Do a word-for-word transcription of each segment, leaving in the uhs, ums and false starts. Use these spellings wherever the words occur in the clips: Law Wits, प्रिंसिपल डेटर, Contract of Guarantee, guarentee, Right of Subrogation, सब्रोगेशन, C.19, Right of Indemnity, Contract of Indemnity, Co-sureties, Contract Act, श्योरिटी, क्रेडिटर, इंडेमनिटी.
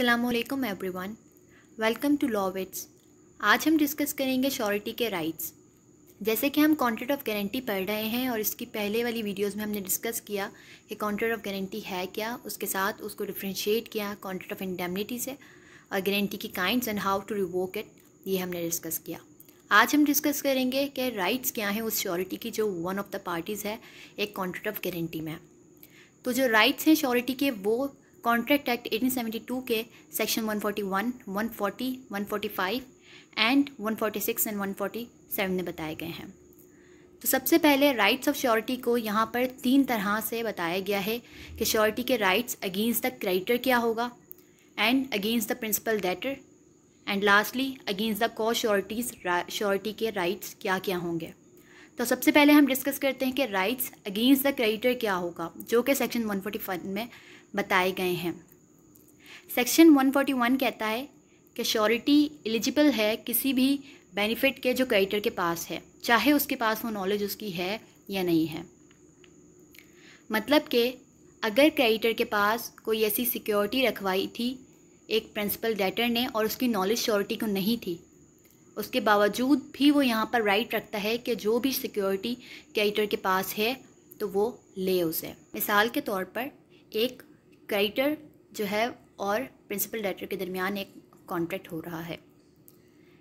अस्सलामुअलैकुम everyone, welcome to law wits. आज हम डिस्कस करेंगे श्योरिटी के राइट्स। जैसे कि हम कॉन्ट्रैक्ट ऑफ गारंटी पढ़ रहे हैं और इसकी पहले वाली वीडियोस में हमने डिस्कस किया कि कॉन्ट्रैक्ट ऑफ गारंटी है क्या, उसके साथ उसको डिफ्रेंशिएट किया कॉन्ट्रैक्ट ऑफ इंडेमनिटी से, और गारंटी की kinds and how to revoke it, ये हमने डिस्कस किया। आज हम डिस्कस करेंगे कि राइट्स क्या हैं उस श्योरिटी की जो वन ऑफ द पार्टीज़ है एक कॉन्ट्रैक्ट ऑफ गारंटी में। तो जो राइट्स हैं श्योरिटी के वो contract act eighteen seventy two के section one forty one, one forty, one forty five and one forty six and one forty seven में बताए गए हैं। तो सबसे पहले राइट्स ऑफ श्योरिटी को यहाँ पर तीन तरह से बताया गया है कि श्योरिटी के राइट्स अगेंस्ट द क्रेडिटर क्या होगा, and against the प्रिंसिपल डेटर, and lastly against the को श्योरिटीज श्योरिटी के राइट्स क्या क्या होंगे। तो सबसे पहले हम डिस्कस करते हैं कि राइट्स अगेंस्ट द क्रेडिटर क्या होगा, जो कि सेक्शन वन फोर्टी फाइव में बताए गए हैं। सेक्शन वन फोर्टी वन कहता है कि श्योरिटी एलिजिबल है किसी भी बेनिफिट के जो क्रेडिटर के पास है, चाहे उसके पास वो नॉलेज उसकी है या नहीं है। मतलब कि अगर क्रेडिटर के पास कोई ऐसी सिक्योरिटी रखवाई थी एक प्रिंसिपल डेटर ने और उसकी नॉलेज श्योरिटी को नहीं थी, उसके बावजूद भी वो यहाँ पर राइट रखता है कि जो भी सिक्योरिटी क्रेडिटर के पास है तो वो ले उसे। मिसाल के तौर पर एक क्रेडिटर जो है और प्रिंसिपल डेटर के दरमियान एक कॉन्ट्रैक्ट हो रहा है।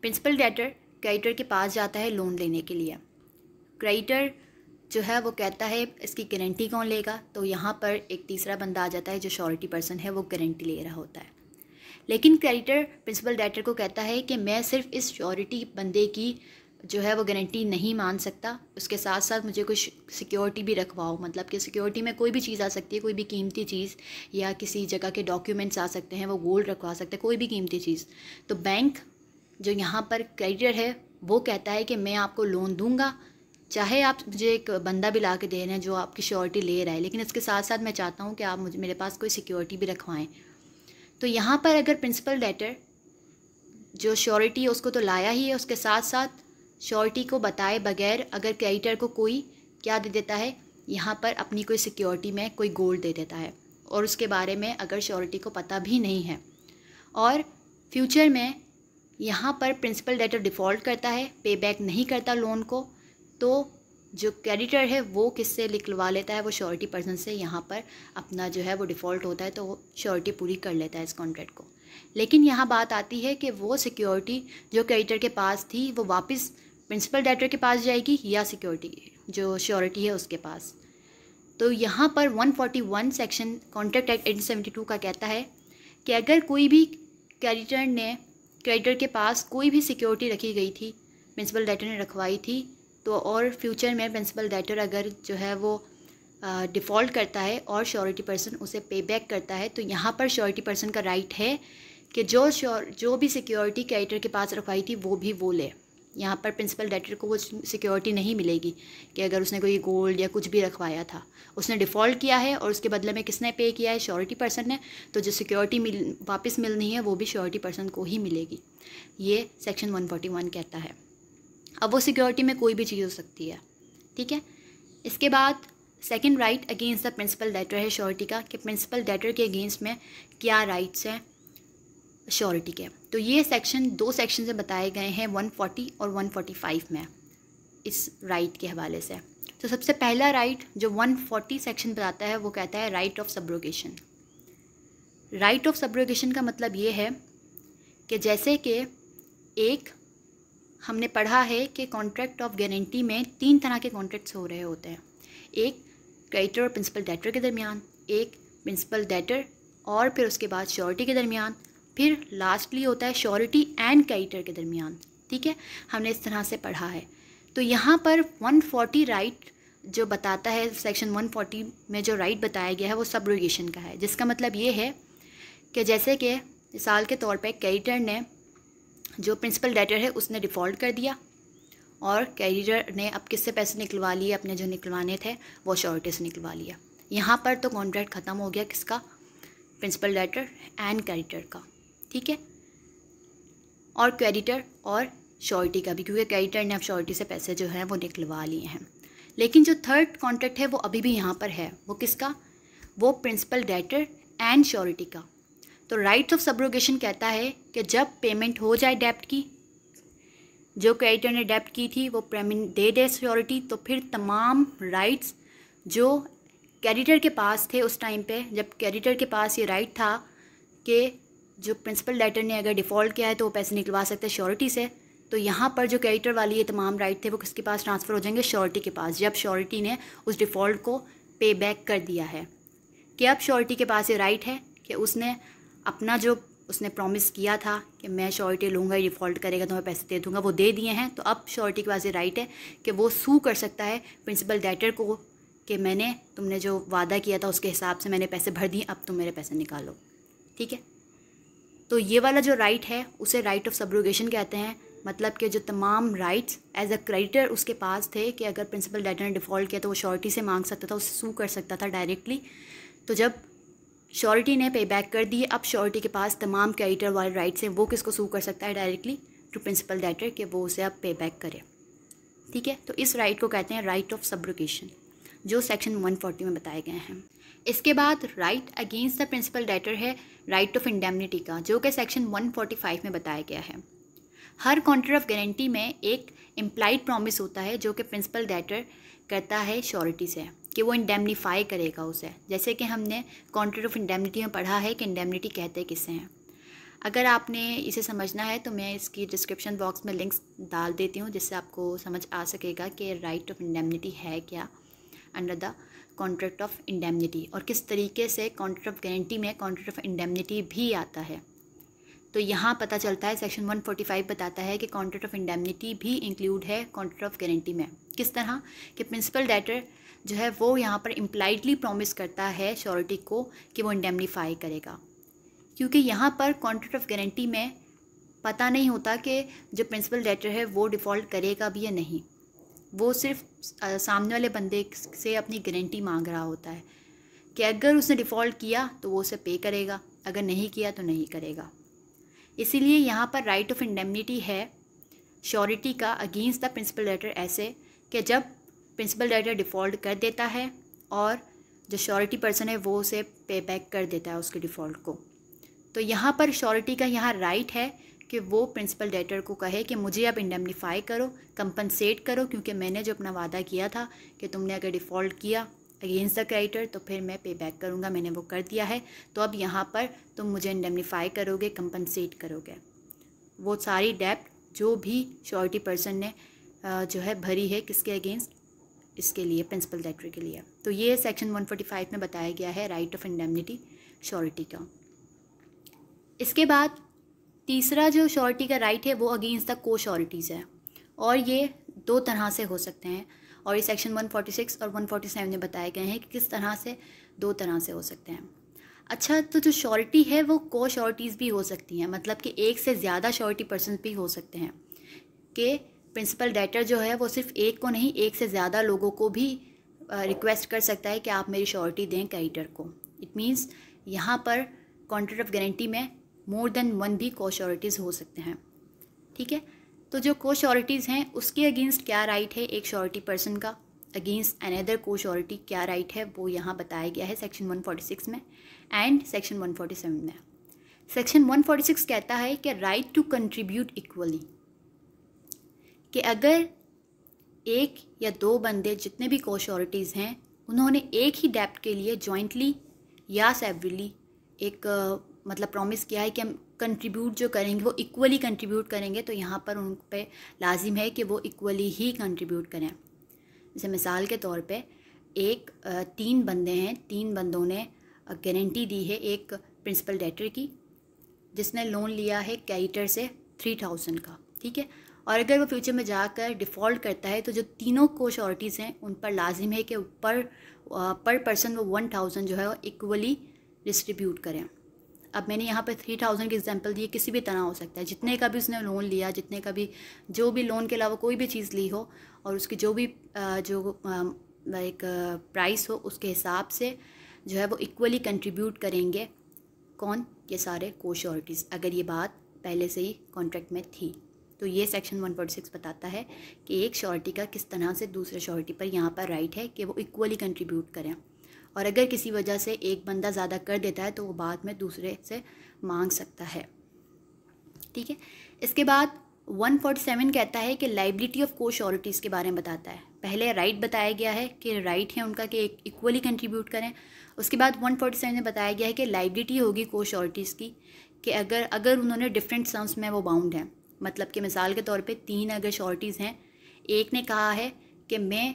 प्रिंसिपल डेटर क्रेडिटर के पास जाता है लोन लेने के लिए। क्रेडिटर जो है वो कहता है इसकी गारंटी कौन लेगा, तो यहाँ पर एक तीसरा बंदा आ जाता है जो श्योरिटी पर्सन है, वो गारंटी ले रहा होता है। लेकिन क्रेडिटर प्रिंसिपल डेटर को कहता है कि मैं सिर्फ इस श्योरिटी बंदे की जो है वो गारंटी नहीं मान सकता, उसके साथ साथ मुझे कुछ सिक्योरिटी भी रखवाओ। मतलब कि सिक्योरिटी में कोई भी चीज़ आ सकती है, कोई भी कीमती चीज़ या किसी जगह के डॉक्यूमेंट्स आ सकते हैं, वो गोल्ड रखवा सकते हैं, कोई भी कीमती चीज़। तो बैंक जो यहाँ पर क्रेडिटर है वो कहता है कि मैं आपको लोन दूंगा, चाहे आप मुझे एक बंदा भी ला के दे रहे हैं जो आपकी श्योरिटी ले रहा है, लेकिन इसके साथ साथ मैं चाहता हूँ कि आप मुझे मेरे पास कोई सिक्योरिटी भी रखवाएँ। तो यहाँ पर अगर प्रिंसिपल डेटर जो श्योरिटी है उसको तो लाया ही है, उसके साथ साथ श्योरिटी को बताए बगैर अगर क्रेडिटर को कोई क्या दे देता है, यहाँ पर अपनी कोई सिक्योरिटी में कोई गोल्ड दे देता है, और उसके बारे में अगर श्योरिटी को पता भी नहीं है, और फ्यूचर में यहाँ पर प्रिंसिपल डेटर डिफ़ॉल्ट करता है, पे बैक नहीं करता लोन को, तो जो क्रेडिटर है वो किससे निकलवा लेता है, वो श्योरिटी पर्सन से यहाँ पर अपना जो है वो डिफ़ॉल्ट होता है, तो वो श्योरिटी पूरी कर लेता है इस कॉन्ट्रैक्ट को। लेकिन यहाँ बात आती है कि वो सिक्योरिटी जो क्रेडिटर के पास थी वो वापस प्रिंसिपल डेटर के पास जाएगी या सिक्योरिटी जो श्योरिटी है उसके पास। तो यहाँ पर one forty one section contract act eighteen seventy two का कहता है कि अगर कोई भी क्रेडिटर ने क्रेडिटर के पास कोई भी सिक्योरिटी रखी गई थी, प्रिंसिपल डेटर ने रखवाई थी, तो और फ्यूचर में प्रिंसिपल डेटर अगर जो है वो डिफ़ॉल्ट करता है और श्योरिटी पर्सन उसे पे बैक करता है, तो यहाँ पर श्योरिटी पर्सन का राइट है कि जो श्योर जो भी सिक्योरिटी क्रेडिटर के पास रखवाई थी वो भी वो ले। यहाँ पर प्रिंसिपल डेटर को वो सिक्योरिटी नहीं मिलेगी कि अगर उसने कोई गोल्ड या कुछ भी रखवाया था, उसने डिफ़ॉल्ट किया है और उसके बदले में किसने पे किया है, श्योरिटी पर्सन ने, तो जो सिक्योरिटी मिल वापस मिलनी है वो भी श्योरिटी पर्सन को ही मिलेगी। ये सेक्शन वन फोर्टी वन कहता है। अब वो सिक्योरिटी में कोई भी चीज़ हो सकती है, ठीक है। इसके बाद second right against the प्रिंसिपल डेटर है श्योरिटी का, कि प्रिंसिपल डेटर के अगेंस्ट में क्या राइट्स हैं श्योरिटी के। तो ये सेक्शन दो सेक्शन से बताए गए हैं, वन फोर्टी और वन फोर्टी फाइव में, इस राइट के हवाले से। तो सबसे पहला राइट जो वन फोर्टी सेक्शन बताता है वो कहता है right of सब्रोगेशन। Right of सब्रोगेशन का मतलब ये है कि जैसे कि एक हमने पढ़ा है कि कॉन्ट्रैक्ट ऑफ गारंटी में तीन तरह के कॉन्ट्रैक्ट्स हो रहे होते हैं, एक क्रेडिटर और प्रिंसिपल डेटर के दरमियान, एक प्रिंसिपल डेटर और फिर उसके बाद श्योरिटी के दरमियान, फिर लास्टली होता है श्योरिटी एंड क्रेडिटर के दरमियान, ठीक है। हमने इस तरह से पढ़ा है। तो यहाँ पर वन फोर्टी राइट जो बताता है सेक्शन वन फोर्टी में जो राइट बताया गया है वो सब्रोगेशन का है, जिसका मतलब ये है कि जैसे कि मिसाल के तौर पे क्रेडिटर ने जो प्रिंसिपल डेटर है उसने डिफ़ॉल्ट कर दिया और क्रेडिटर ने अब किससे पैसे निकलवा लिए, अपने जो निकलवाने थे वो श्योरिटी से निकलवा लिया। यहाँ पर तो कॉन्ट्रैक्ट ख़त्म हो गया किसका, प्रिंसिपल डेटर एंड क्रेडिटर का, ठीक है, और क्रेडिटर और श्योरिटी का भी, क्योंकि क्रेडिटर ने अब श्योरिटी से पैसे जो हैं वो निकलवा लिए हैं। लेकिन जो थर्ड कॉन्ट्रैक्ट है वो अभी भी यहाँ पर है, वो किसका, वो प्रिंसिपल डेटर एंड श्योरिटी का। तो राइट्स ऑफ सब्रोगेशन कहता है कि जब पेमेंट हो जाए डेब्ट की, जो क्रेडिटर ने डेब्ट की थी वो पेमेंट दे दे श्योरिटी, तो फिर तमाम राइट्स जो क्रेडिटर के पास थे उस टाइम पे, जब क्रेडिटर के पास ये राइट था कि जो प्रिंसिपल डेटर ने अगर डिफ़ॉल्ट किया है तो वो पैसे निकलवा सकते हैं श्योरिटी से, तो यहाँ पर जो क्रेडिटर वाली ये तमाम राइट थे वो किसके पास ट्रांसफ़र हो जाएंगे? श्योरिटी के पास, जब श्योरिटी ने उस डिफ़ॉल्ट को पे बैक कर दिया है। कि अब श्योरिटी के पास ये राइट है कि उसने अपना जो उसने प्रॉमिस किया था कि मैं श्योरिटी लूँगा, ये डिफ़ॉल्ट करेगा तो मैं पैसे दे दूँगा, वो दे दिए हैं, तो अब श्योरिटी के पास ये राइट है कि वो सू कर सकता है प्रिंसिपल डेटर को कि मैंने तुमने जो वादा किया था उसके हिसाब से मैंने पैसे भर दिए, अब तुम मेरे पैसे निकालो। ठीक है, तो ये वाला जो राइट है उसे राइट ऑफ सब्रोगेशन कहते हैं, मतलब कि जो तमाम राइट्स एज अ क्रेडिटर उसके पास थे कि अगर प्रिंसिपल डेटर ने डिफ़ॉल्ट किया तो वो श्योरिटी से मांग सकता था, उसे सू कर सकता था डायरेक्टली। तो जब श्योरिटी ने पे बैक कर दिए, अब श्योरिटी के पास तमाम क्रेडिटर वाले राइट्स हैं, वो किसको सू कर सकता है? डायरेक्टली टू प्रिंसिपल डेटर, कि वो उसे अब पे बैक करे। ठीक है, तो इस राइट को कहते हैं राइट ऑफ सब्रोगेशन, जो सेक्शन वन फोर्टी में बताए गए हैं। इसके बाद right against the प्रिंसिपल डेटर है राइट ऑफ इंडेमनिटी का, जो कि सेक्शन वन फोर्टी फाइव में बताया गया है। हर कॉन्ट्रैक्ट ऑफ गारंटी में एक इम्प्लाइड प्रॉमिस होता है जो कि प्रिंसिपल डेटर करता है श्योरिटी से कि वो इंडेमनीफाई करेगा उसे, जैसे कि हमने कॉन्ट्रैक्ट ऑफ इंडेमनिटी में पढ़ा है कि इंडेमनिटी कहते किसे हैं। अगर आपने इसे समझना है तो मैं इसकी डिस्क्रिप्शन बॉक्स में लिंक्स डाल देती हूँ, जिससे आपको समझ आ सकेगा कि राइट ऑफ इंडेमनिटी है क्या under the contract of इंडेमनिटी, और किस तरीके से कॉन्ट्रैक्ट ऑफ गारंटी में कॉन्ट्रैक्ट ऑफ इंडेमनिटी भी आता है। तो यहाँ पता चलता है सेक्शन वन फोर्टी फाइव बताता है कि कॉन्ट्रैक्ट ऑफ इंडेमनिटी भी इंक्लूड है कॉन्ट्रैक्ट ऑफ गारंटी में। किस तरह कि प्रिंसिपल डेटर जो है वो यहाँ पर इम्प्लाइडली प्रॉमिस करता है श्योरिटी को कि वो इंडेमनीफाई करेगा, क्योंकि यहाँ पर कॉन्ट्रैक्ट ऑफ गारंटी में पता नहीं होता कि जो प्रिंसिपल डेटर है वो डिफ़ॉल्ट करेगा भी या नहीं, वो सिर्फ सामने वाले बंदे से अपनी गारंटी मांग रहा होता है कि अगर उसने डिफ़ॉल्ट किया तो वो उसे पे करेगा, अगर नहीं किया तो नहीं करेगा। इसीलिए यहाँ पर राइट ऑफ इंडेमनिटी है श्योरिटी का अगेंस्ट द प्रिंसिपल डेटर, ऐसे कि जब प्रिंसिपल डेटर डिफ़ॉल्ट कर देता है और जो श्योरिटी पर्सन है वो उसे पे बैक कर देता है उसके डिफ़ॉल्ट को, तो यहाँ पर श्योरिटी का यहाँ राइट है कि वो प्रिंसिपल डेटर को कहे कि मुझे अब इंडेमनीफाई करो, कंपनसेट करो, क्योंकि मैंने जो अपना वादा किया था कि तुमने अगर डिफ़ॉल्ट किया अगेंस्ट द क्रेडिटर तो फिर मैं पे बैक करूँगा, मैंने वो कर दिया है, तो अब यहाँ पर तुम मुझे इंडेमनीफाई करोगे, कंपनसेट करोगे वो सारी डेब्ट जो भी श्योरिटी पर्सन ने जो है भरी है, किसके अगेंस्ट? इसके लिए प्रिंसिपल डेटर के लिए। तो ये सेक्शन वन फोर्टी फाइव में बताया गया है राइट ऑफ इंडेमनिटी श्योरिटी का। इसके बाद तीसरा जो श्योरिटी का राइट है वो अगेंस्ट द को श्योरिटीज़ है, और ये दो तरह से हो सकते हैं, और ये सेक्शन वन फोर्टी सिक्स और वन फोर्टी सेवन में बताए गए हैं कि किस तरह से दो तरह से हो सकते हैं। अच्छा, तो जो श्योरिटी है वो को श्योरिटीज़ भी हो सकती हैं, मतलब कि एक से ज़्यादा श्योरिटी पर्सन भी हो सकते हैं कि प्रिंसिपल डेटर जो है वो सिर्फ एक को नहीं, एक से ज़्यादा लोगों को भी रिक्वेस्ट कर सकता है कि आप मेरी श्योरिटी दें क्रेडिटर को। इट मीन्स यहाँ पर कॉन्ट्रैक्ट ऑफ गारंटी में मोर देन वन भी को श्योरिटीज़ हो सकते हैं। ठीक है, तो जो को श्योरिटीज़ हैं उसके अगेंस्ट क्या राइट है एक श्योरिटी पर्सन का, अगेंस्ट अनदर को श्योरिटी क्या राइट है वो यहाँ बताया गया है सेक्शन वन फोर्टी सिक्स में and section one forty seven में। सेक्शन वन फोर्टी सिक्स कहता है कि राइट टू कंट्रीब्यूट इक्वली, कि अगर एक या दो बंदे जितने भी को श्योरिटीज़ हैं उन्होंने एक ही डेब्ट के लिए जॉइंटली या सेवरली एक मतलब प्रॉमिस किया है कि हम कंट्रीब्यूट जो करेंगे वो इक्वली कंट्रीब्यूट करेंगे, तो यहाँ पर उन पे लाजिम है कि वो इक्वली ही कंट्रीब्यूट करें। जैसे मिसाल के तौर पे एक तीन बंदे हैं, तीन बंदों ने गारंटी दी है एक प्रिंसिपल डेटर की जिसने लोन लिया है क्रेडिटर से थ्री थाउजेंड का। ठीक है, और अगर वो फ्यूचर में जाकर डिफ़ॉल्ट करता है तो जो तीनों को श्योरिटीज़ हैं उन पर लाजिम है कि पर पर पर्सन वो वन थाउजेंड जो है वो इक्वली डिस्ट्रीब्यूट करें। अब मैंने यहाँ पर थ्री थाउजेंड की एग्जाम्पल दी, किसी भी तरह हो सकता है, जितने का भी उसने लोन लिया, जितने का भी जो भी लोन के अलावा कोई भी चीज़ ली हो और उसकी जो भी जो एक प्राइस हो उसके हिसाब से जो है वो इक्वली कंट्रीब्यूट करेंगे। कौन? ये सारे को श्योरिटीज़, अगर ये बात पहले से ही कॉन्ट्रैक्ट में थी। तो ये सेक्शन वन फोर्टी सिक्स बताता है कि एक श्योरिटी का किस तरह से दूसरे श्योरिटी पर यहाँ पर राइट है कि वो इक्वली कंट्रीब्यूट करें, और अगर किसी वजह से एक बंदा ज़्यादा कर देता है तो वो बाद में दूसरे से मांग सकता है। ठीक है, इसके बाद वन फोर्टी सेवन कहता है कि लाइबिलिटी ऑफ को श्योरिटीज़ के बारे में बताता है। पहले राइट right बताया गया है कि राइट right है उनका कि इक्वली कंट्रीब्यूट करें। उसके बाद वन फोर्टी सेवन में बताया गया है कि लाइबिलिटी होगी को श्योरिटीज़ की कि अगर अगर उन्होंने डिफरेंट सम्स में वो बाउंड हैं, मतलब कि मिसाल के तौर पे तीन अगर श्योरिटीज़ हैं, एक ने कहा है कि मैं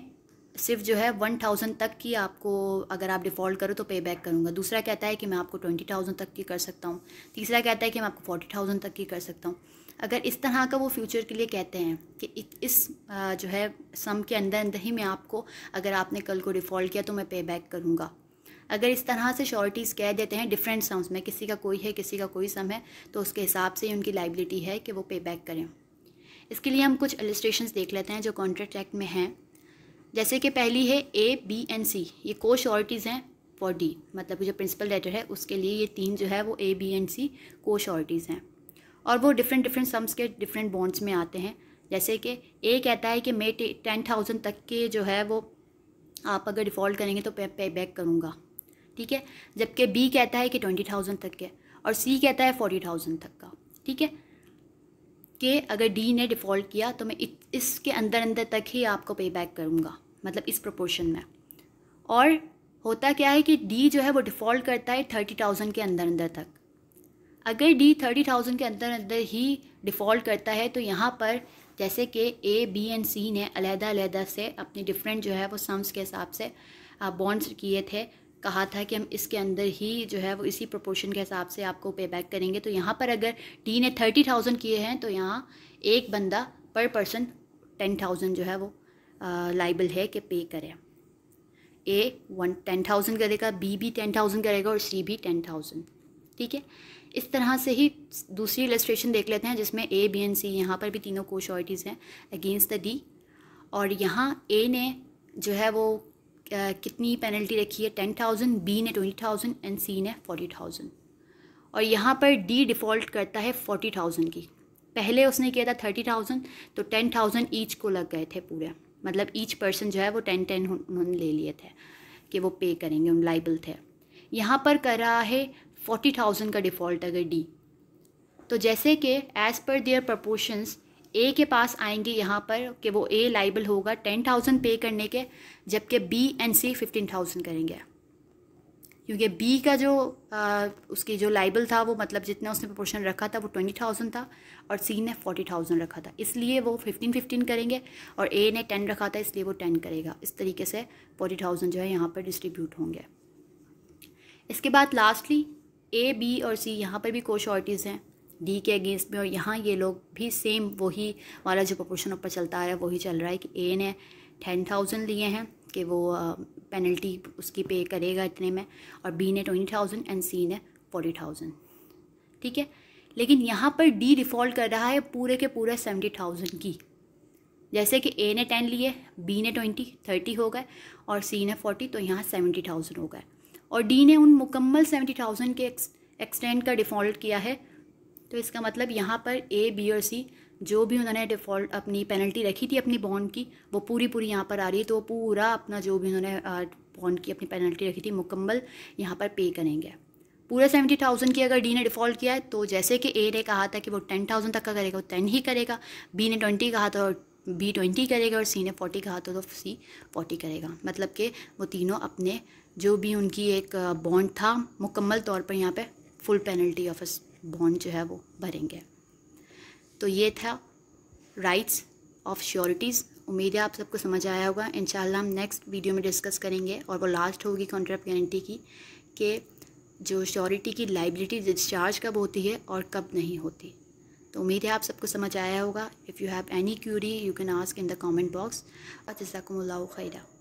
सिर्फ जो है वन थाउजेंड तक की आपको अगर आप डिफ़ॉल्ट करो तो पे बैक करूँगा, दूसरा कहता है कि मैं आपको ट्वेंटी थाउजेंड तक की कर सकता हूँ, तीसरा कहता है कि मैं आपको फोर्टी थाउजेंड तक की कर सकता हूँ। अगर इस तरह का वो फ्यूचर के लिए कहते हैं कि इस जो है सम के अंदर अंदर ही मैं आपको, अगर आपने कल को डिफ़ॉल्ट किया तो मैं पे बैक करूँगा। अगर इस तरह से श्योरिटीज़ कह देते हैं डिफरेंट सम्स में, किसी का कोई है किसी का कोई सम है, तो उसके हिसाब से ही उनकी लाइबिलिटी है कि वो पे बैक करें। इसके लिए हम कुछ इलस्ट्रेशंस देख लेते हैं जो कॉन्ट्रैक्ट एक्ट में हैं। जैसे कि पहली है ए बी एंड सी, ये को श्योरिटीज़ हैं फॉर डी, मतलब जो प्रिंसिपल लेटर है उसके लिए ये तीन जो है वो ए बी एंड सी को श्योरिटीज़ हैं और वो डिफरेंट डिफरेंट सम्स के डिफरेंट बॉन्ड्स में आते हैं। जैसे कि ए कहता है कि मैं टेन थाउजेंड तक के जो है वो आप अगर डिफ़ॉल्ट करेंगे तो पे, पे बैक करूँगा, ठीक है, जबकि बी कहता है कि ट्वेंटी थाउजेंड तक के और सी कहता है फोर्टी थाउजेंड तक का। ठीक है, कि अगर डी ने डिफ़ॉल्ट किया तो मैं इसके अंदर अंदर तक ही आपको पे बैक करूँगा, मतलब इस प्रोपोर्शन में। और होता क्या है कि डी जो है वो डिफ़ॉल्ट करता है थर्टी थाउजेंड के अंदर अंदर तक। अगर डी थर्टी थाउजेंड के अंदर अंदर ही डिफ़ॉल्ट करता है तो यहाँ पर जैसे कि ए बी एंड सी ने अलहदा अलहदा से अपने डिफरेंट जो है वो सम्स के हिसाब से बॉन्ड्स किए थे, कहा था कि हम इसके अंदर ही जो है वो इसी प्रोपोर्शन के हिसाब से आपको पे बैक करेंगे, तो यहाँ पर अगर डी ने थर्टी थाउजेंड किए हैं तो यहाँ एक बंदा पर पर्सन टेन थाउजेंड जो है वो लाइबल है कि पे करें। ए वन टेन थाउजेंड करेगा, बी भी टेन थाउजेंड करेगा और सी भी टेन थाउजेंड। ठीक है, इस तरह से ही दूसरी इलस्ट्रेशन देख लेते हैं जिसमें ए बी एंड सी, यहाँ पर भी तीनों को श्योरिटीज़ हैं अगेंस्ट द डी। और यहाँ ए ने जो है वो Uh, कितनी पेनल्टी रखी है, टेन थाउजेंड, बी ने ट्वेंटी थाउजेंड एंड सी ने फोर्टी थाउजेंड। और यहाँ पर डी डिफ़ॉल्ट करता है फोर्टी थाउजेंड की, पहले उसने किया था थर्टी थाउजेंड, तो टेन थाउजेंड ईच को लग गए थे पूरे, मतलब ईच पर्सन जो है वो टेन टेन उन्होंने ले लिए थे कि वो पे करेंगे, उन लाइबल थे। यहाँ पर कर रहा है फोर्टी थाउजेंड का डिफ़ॉल्ट अगर डी, तो जैसे कि एज़ पर देयर प्रपोर्शंस ए के पास आएंगे यहाँ पर कि वो ए लाइबल होगा टेन थाउजेंड पे करने के, जबकि B and C fifteen thousand करेंगे, क्योंकि बी का जो आ, उसकी जो लाइबल था वो मतलब जितना उसने प्रोपोर्शन रखा था वो ट्वेंटी थाउजेंड था और सी ने फोर्टी थाउजेंड रखा था, इसलिए वो फिफ्टीन फिफ्टीन करेंगे और ए ने टेन रखा था इसलिए वो टेन करेगा। इस तरीके से फोर्टी थाउजेंड जो है यहाँ पर डिस्ट्रीब्यूट होंगे। इसके बाद लास्टली ए बी और सी, यहाँ पर भी को श्योरिटीज़ हैं डी के अगेंस्ट में, और यहाँ ये लोग भी सेम वही वाला जो प्रोपोर्शन ऊपर चलता आ रहा है वही चल रहा है कि ए ने टेन थाउजेंड लिए हैं कि वो पेनल्टी उसकी पे करेगा इतने में, और बी ने ट्वेंटी थाउजेंड एंड सी ने फोर्टी थाउजेंड। ठीक है, लेकिन यहाँ पर डी डिफ़ॉल्ट कर रहा है पूरे के पूरे सेवेंटी थाउजेंड की, जैसे कि ए ने टेन लिए, बी ने ट्वेंटी, थर्टी हो गए और सी ने फोर्टी, तो यहाँ सेवेंटी थाउजेंड हो गए। और डी ने उन मुकम्मल सेवेंटी थाउजेंड के एक्सटेंड का डिफ़ॉल्ट किया है, तो इसका मतलब यहाँ पर ए बी और सी जो भी उन्होंने डिफ़ॉल्ट अपनी पेनल्टी रखी थी अपनी बॉन्ड की वो पूरी पूरी यहाँ पर आ रही है, तो वो पूरा अपना जो भी उन्होंने बॉन्ड की अपनी पेनल्टी रखी थी मुकम्मल यहाँ पर पे करेंगे पूरे सेवेंटी थाउजेंड की। अगर डी ने डिफ़ॉल्ट किया है तो जैसे कि ए ने कहा था कि वो टेन थाउजेंड तक का करेगा वो टेन ही करेगा, बी ने ट्वेंटी कहा था और बी ट्वेंटी करेगा और सी ने फोर्टी कहा था तो सी फोर्टी करेगा, मतलब कि वो तीनों अपने जो भी उनकी एक बॉन्ड था मुकम्मल तौर पर यहाँ पर फुल पेनल्टी ऑफ बॉन्ड जो है वो भरेंगे। तो ये था राइट्स ऑफ श्योरिटीज़। उम्मीद है आप सबको समझ आया होगा। इंशाल्लाह हम नेक्स्ट वीडियो में डिस्कस करेंगे और वो लास्ट होगी कॉन्ट्रैक्ट गारंटी की कि जो श्योरिटी की लाइबिलिटी डिस्चार्ज कब होती है और कब नहीं होती। तो उम्मीद है आप सबको समझ आया होगा। If you have any query you can ask in the comment box. जज़ाकुमुल्लाहु खैरा।